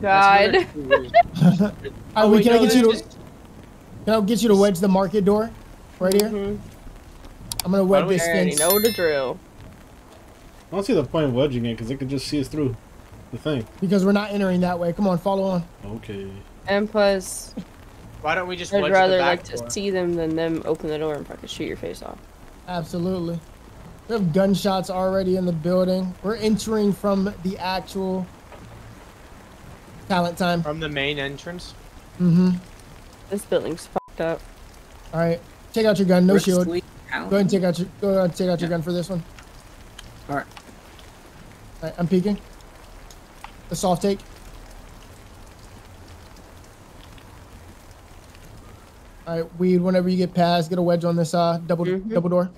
God. Oh, wait, can I get you to? Can I get you to wedge the market door, right here? Mm-hmm. I'm gonna wedge this fence. I already know the drill. I don't see the point of wedging it because they could just see us through the thing. Because we're not entering that way. Come on, follow on. Okay. And plus, why don't we just? I'd wedge rather the back like door? To see them than them open the door and fucking shoot your face off. Absolutely. We have gunshots already in the building. We're entering from the actual talent time. From the main entrance. Mm-hmm. This building's fucked up. All right, take out your gun. No shield. Go ahead and take out your. Go ahead and take out your gun for this one. All right. All right, I'm peeking. The soft take. All right, Weed. Whenever you get past, get a wedge on this double door.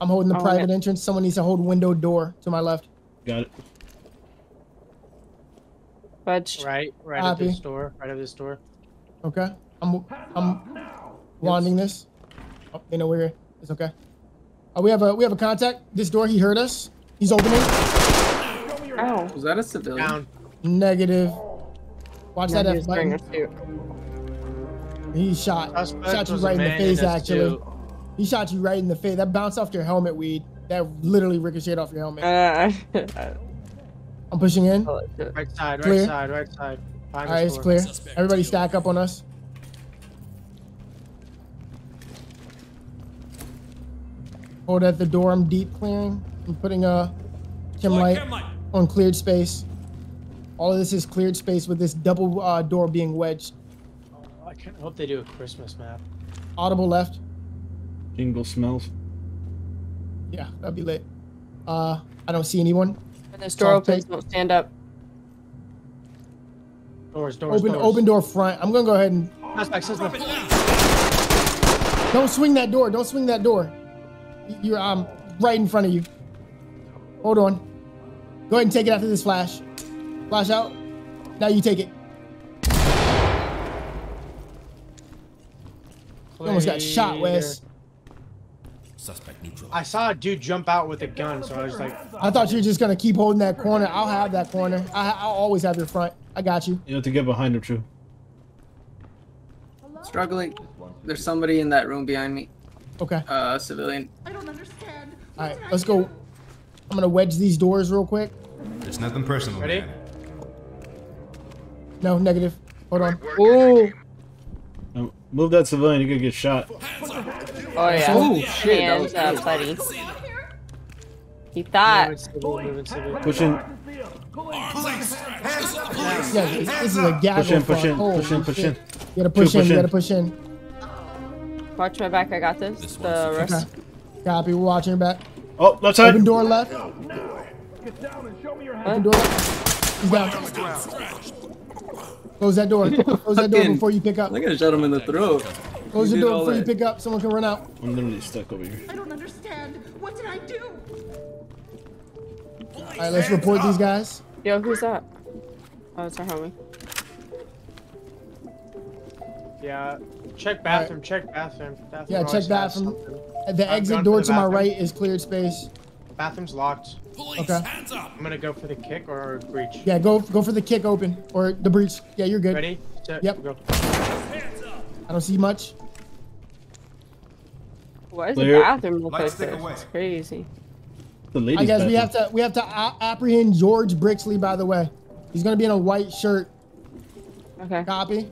I'm holding the private entrance. Someone needs to hold window door to my left. Got it. Wedge. Right at this door. Right at this door. Okay. I'm wanding this. Oh, they know we're here. It's okay. We have a contact. This door. He heard us. He's opening. Ow. Was that a civilian? Down. Negative. Watch that F button. He shot. Shot you right in the face. Actually, he shot you right in the face. That bounced off your helmet, Weed. That literally ricocheted off your helmet. I'm pushing in. Right side. Clear. Right side. All right, it's clear. Everybody stack up on us. Hold at the door. I'm deep clearing. I'm putting a chem light on cleared space. All of this is cleared space with this double door being wedged. Oh, I hope they do a Christmas map. Audible left. Jingle smells. Yeah, that'd be lit. I don't see anyone. When this door opens, don't stand up. Doors. Open door front. I'm gonna go ahead and. Don't swing that door. Don't swing that door. You're right in front of you. Hold on. Go ahead and take it after this flash. Flash out. Now you take it. You almost got shot, Wes. Suspect neutral. I saw a dude jump out with a gun, so I was like. I thought you were just gonna keep holding that corner. I'll have that corner. I'll always have your front. I got you. You have to get behind him, True. Struggling. There's somebody in that room behind me. Okay. Civilian. I don't understand. All right, let's go. I'm gonna wedge these doors real quick. There's nothing personal. Ready? Man. No, negative. Hold on. Ooh. Move that civilian. You could get shot. Oh yeah. Oh shit. Hands up, buddy. He thought. Pushing. Yeah, this is a gaggle. Push in. You gotta push in. Watch my back, I got this. The rest. Okay. Copy, we're watching your back. Oh, left side. Open door left. Get down and show me your hand. Open door left. He's down. Close that door. Close that door before you pick up. I gotta shot him in the throat. Close the door before you pick up. Someone can run out. I'm literally stuck over here. I don't understand. What did I do? Alright, let's report these guys. Yo, who's that? Oh, it's our homie. Yeah, check bathroom, Bathroom yeah, check bathroom. The exit door to my right is cleared space. The bathroom's locked. Police, okay. Hands up. I'm gonna go for the kick or breach. Yeah, go for the kick open or the breach. Yeah, you're good. Ready? Set, yep. Go. Hands up. I don't see much. Why is the bathroom look like this? It's crazy. The ladies' I guess bathroom. we have to apprehend George Brixley, by the way. He's gonna be in a white shirt. Okay. Copy.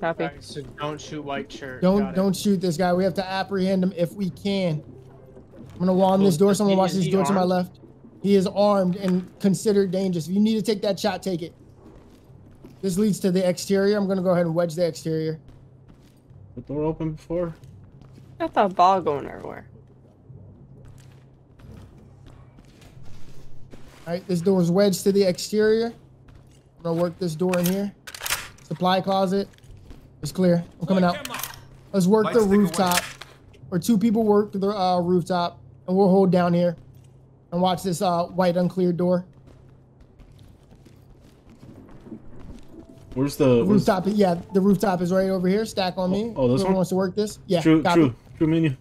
Right, so don't shoot white shirt. Don't shoot this guy. We have to apprehend him if we can. I'm gonna wall this door. Someone watch this door to my left. He is armed and considered dangerous. If you need to take that shot, take it. This leads to the exterior. I'm gonna go ahead and wedge the exterior. The door open before. Got the ball going everywhere. All right, this door is wedged to the exterior. I'm gonna work this door in here. Supply closet. It's clear. I'm coming out. Let's work the rooftop. Or two people work the rooftop. And we'll hold down here. And watch this white uncleared door. Where's the rooftop? Yeah, the rooftop is right over here. Stack on me. Oh, this one? Whoever wants to work this? Yeah. True menu.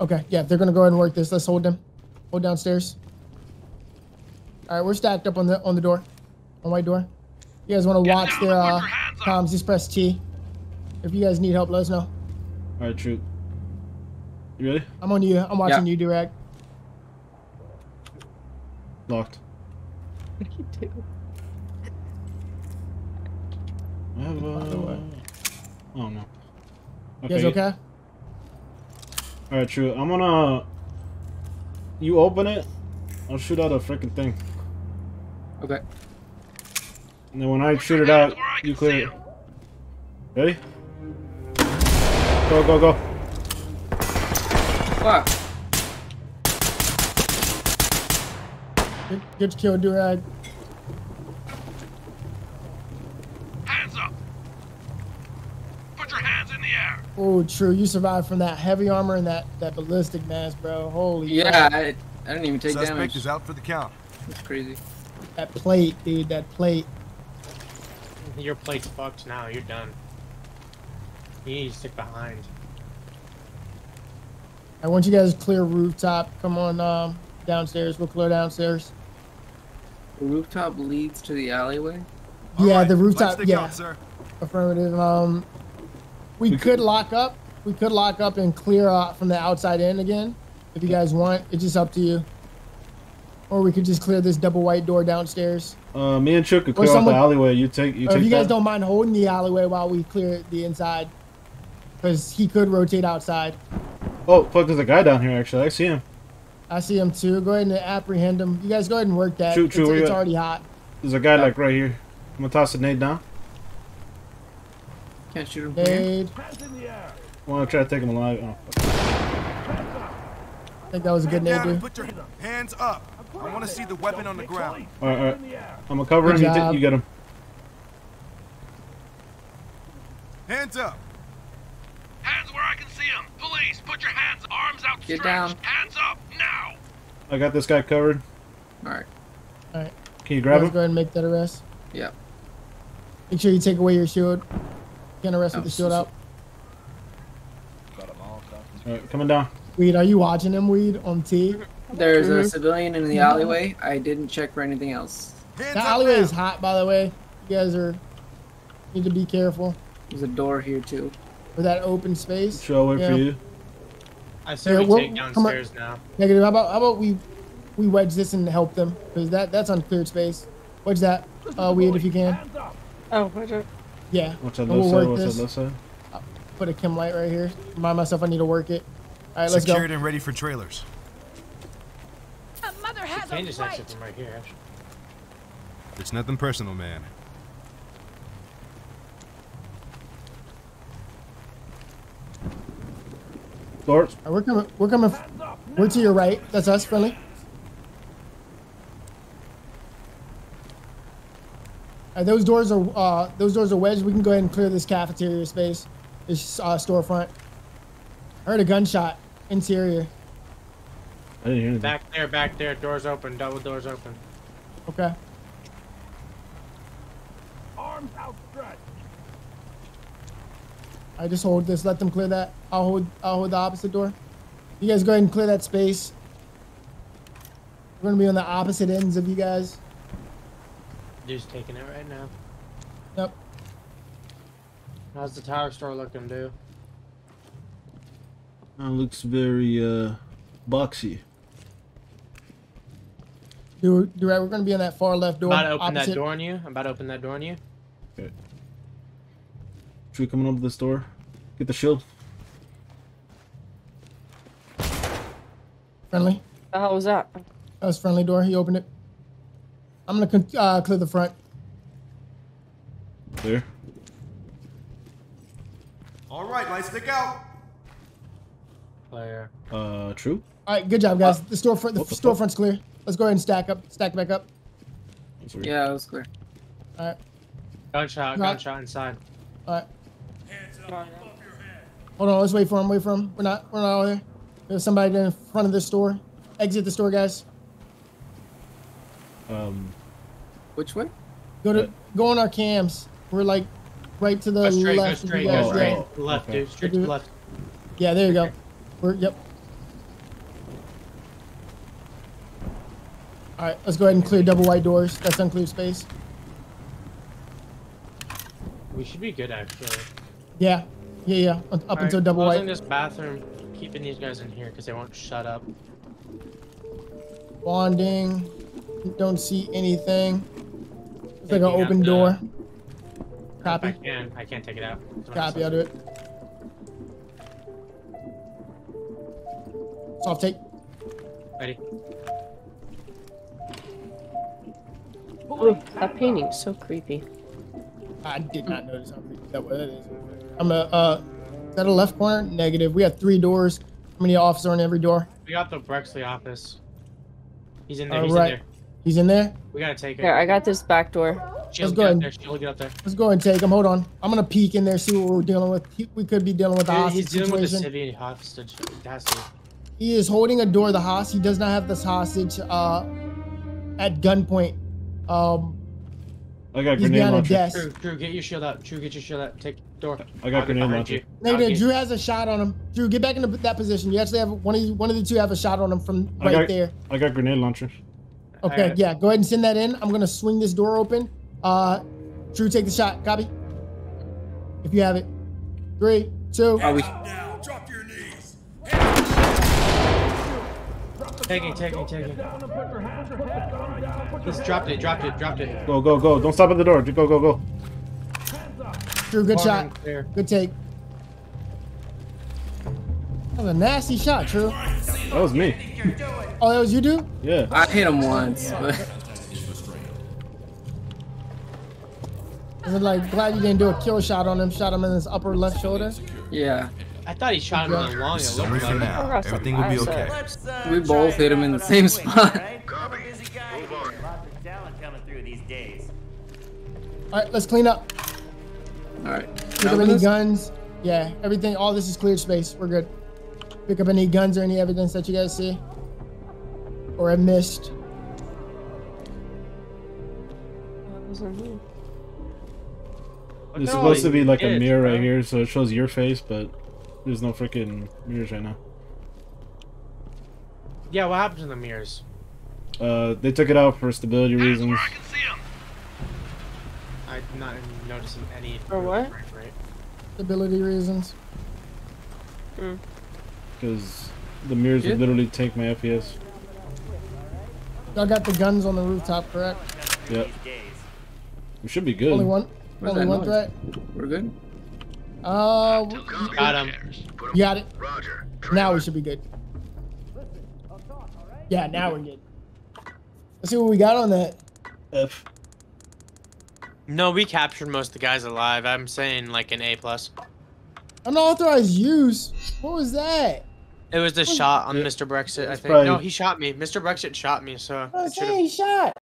Okay, yeah, they're going to go ahead and work this. Let's hold them. Hold downstairs. All right, we're stacked up on the door. On white door. You guys want to watch their comms, just press T. If you guys need help, let us know. All right, Troop. You ready? I'm on you. I'm watching you, Durag. Locked. What do you do? Oh, no. Okay. You guys okay? All right, True. I'm gonna... You open it, I'll shoot out a freaking thing. Okay. And then when I shoot it out, you clear it. Ready? Go, go, go. Fuck. Good kill, Durag. Hands up. Put your hands in the air. Oh, True. You survived from that heavy armor and that ballistic mask, bro. Holy crap. I didn't even take damage. Suspect is out for the count. That's crazy. That plate, dude. That plate. Your plate's fucked now. You're done. You need to stick behind. I want you guys to clear rooftop. Come on, downstairs. We'll clear downstairs. The rooftop leads to the alleyway? Yeah, right, the rooftop. Yeah. Out, sir. Affirmative. We could lock up. We could lock up and clear from the outside in again if you guys want. It's just up to you. Or we could just clear this double white door downstairs. Me and Chuck could clear out the alleyway. You take. If you guys don't mind holding the alleyway while we clear the inside, because he could rotate outside. Oh fuck! There's a guy down here. Actually, I see him. I see him too. Go ahead and apprehend him. You guys go ahead and work that. True, it's already hot. There's a guy like right here. I'm gonna toss a nade down. Can't shoot him. Nade. I want to try to take him alive. Oh, I think that was a good nade, dude. Put your hands up. I want to see the weapon on the ground. Alright. I'm gonna cover him. You get him. Hands up. Hands where I can see him. Police, put your hands, arms out. Get down. Hands up now. I got this guy covered. Alright. Alright. Can you grab him? Go ahead and make that arrest. Yeah. Make sure you take away your shield. You can arrest with the shield out. Got him all. Alright, coming down. Weed, are you watching him, Weed, on T? There's a civilian in the alleyway. I didn't check for anything else. That alleyway is hot, by the way. You guys need to be careful. There's a door here too. For that open space. Should I wait for you? I say we take downstairs now. Negative. How about we wedge this and help them, because that's uncleared space. Wedge that, Weed, if you can. Oh, wedge it. Yeah. What's on this side? What's on this side? I'll put a chem light right here. Remind myself I need to work it. All right, let's go. Secured and ready for trailers. Changes that shit from right here, actually. It's nothing personal, man. Lord. Right, we're coming. We're to your right. That's us, friendly. Right, those doors are wedged. We can go ahead and clear this cafeteria space, this storefront. I heard a gunshot interior. I didn't hear anything. Back there, doors open, double doors open. Okay. Arms outstretched. I just hold this, let them clear that. I'll hold the opposite door. You guys go ahead and clear that space. We're gonna be on the opposite ends of you guys. Dude's taking it right now. Yep. How's the tower store looking, dude? It looks very boxy. Dude, we're gonna be on that far left door. I'm about to open that door on you. Okay. True coming up to this door. Get the shield. Friendly. The hell was that? That was friendly door. He opened it. I'm gonna clear the front. Clear. All right, lights stick out. Clear. True. All right, good job, guys. The storefront's clear. Let's go ahead and stack back up. Yeah, that was clear. All right. Gunshot inside. All right. Hands up, above your head. Hold on, let's wait for him. We're not all there. There's somebody in front of this store. Exit the store, guys. Which way? Go on our cams. We're like right to the left. Go straight. Left, dude. Straight to the left. Yeah, there you go. Yep. All right, let's go ahead and clear double wide doors. That's unclear space. We should be good, actually. Yeah. Yeah, yeah. Up until double white. I'm in this bathroom, keeping these guys in here because they won't shut up. Bonding. Don't see anything. It's like an open door. Copy. I can't take it out. Copy, I'll do it. Soft take. Ready. Oh, that painting is so creepy. I did not notice how creepy that was. I'm a, is that a left corner? Negative. We have 3 doors. How many officers are in every door? We got the Brixley office. He's in there. All right. He's in there? We gotta take it. Here, I got this back door. Let's go ahead. Get up there. Let's go ahead and take him. Hold on. I'm gonna peek in there, see what we're dealing with. We could be dealing with the hostage situation. He's dealing with the civvy hostage. That's it. He is holding a door. The hostage. He does not have this hostage at gunpoint. I got grenade launcher. Drew, get your shield out. Drew, get your shield out. Take door. I got grenade launcher. Negative. Drew has a shot on him. Drew, get back into that position. You actually have one of the two have a shot on him from right there. I got grenade launcher. Okay, yeah. Go ahead and send that in. I'm gonna swing this door open. Drew, take the shot. Copy. If you have it. 3, 2. Drop your knees. Taking. Just dropped it. Go. Don't stop at the door. Go. Drew, good shot. Good take. That was a nasty shot, Drew. That was me. Oh, that was you, dude? Yeah. I hit him once. I'm like, glad you didn't do a kill shot on him. Shot him in his upper left shoulder. Yeah. I thought he shot him in the long. Everything will be okay. We both hit him in the same spot. All right, let's clean up. All right. Pick up any guns. Yeah, everything. All this is cleared space. We're good. Pick up any guns or any evidence that you guys see. Or I missed. There's supposed to be like a mirror right here, so it shows your face, but there's no freaking mirrors right now. Yeah, what happened to the mirrors? They took it out for stability reasons. I can see them. I'm not noticing any. For what? Right. Stability reasons. Because the mirrors would literally tank my FPS. Y'all got the guns on the rooftop, correct? Yep. We should be good. Only one threat. We're good. Got him. You got it. Roger. Now we should be good. Yeah, now we're good. Let's see what we got on that. F. No, we captured most of the guys alive. I'm saying like an A+. Unauthorized use? What was that? It was the shot on Mr. Brexit, I think. No, he shot me. Mr. Brexit shot me, so... I was saying he shot.